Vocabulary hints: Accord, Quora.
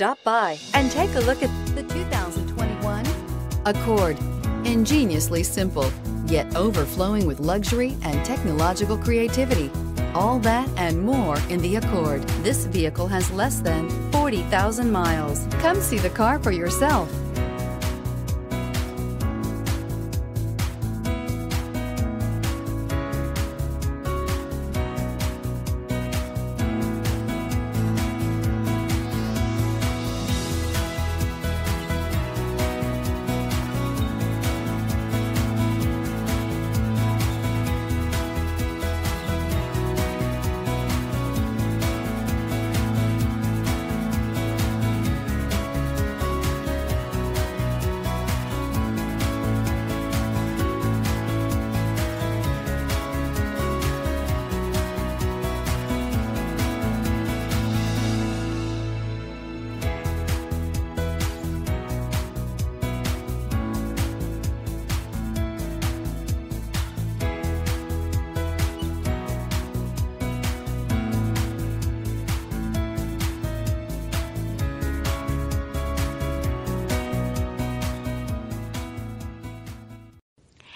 Stop by and take a look at the 2021 Accord. Ingeniously simple, yet overflowing with luxury and technological creativity. All that and more in the Accord. This vehicle has less than 40,000 miles. Come see the car for yourself.